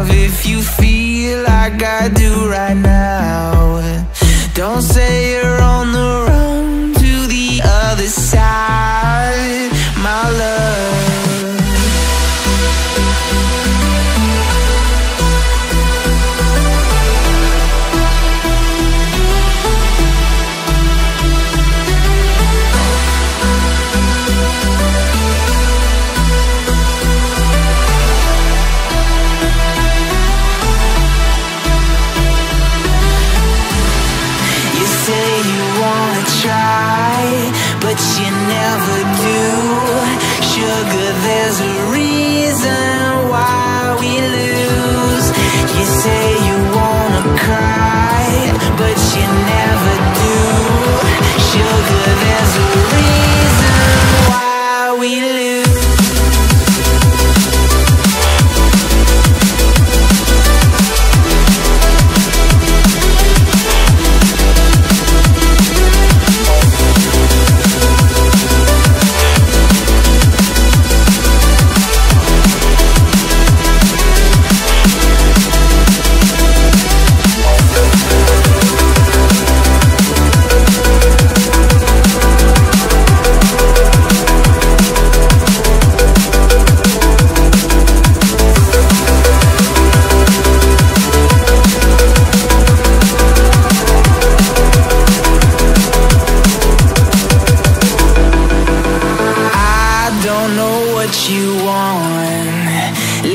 love if you feel like I do right now. Don't say you're on the run to the other side, my love. But you never do. Sugar, there's a reason why we lose. You say you wanna cry, but you never do. Sugar, there's a reason why we lose.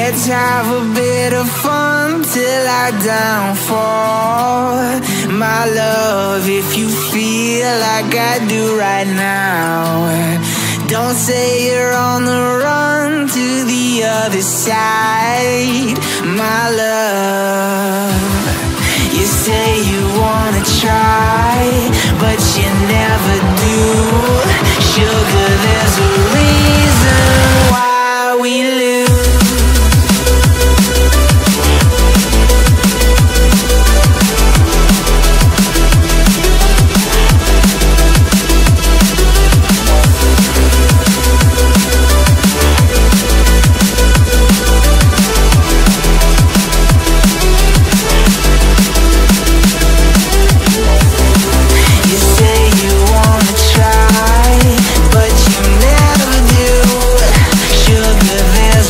Let's have a bit of fun till I downfall, my love. If you feel like I do right now, don't say you're on the run to the other side, my love. You say you wanna try, but you never do. Sugar, there's a reason why we lose. Sugar, there's